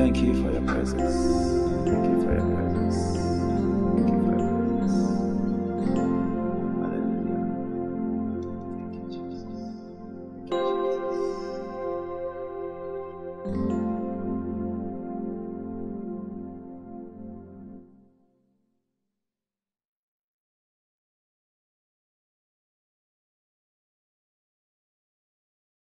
Thank you for your presence.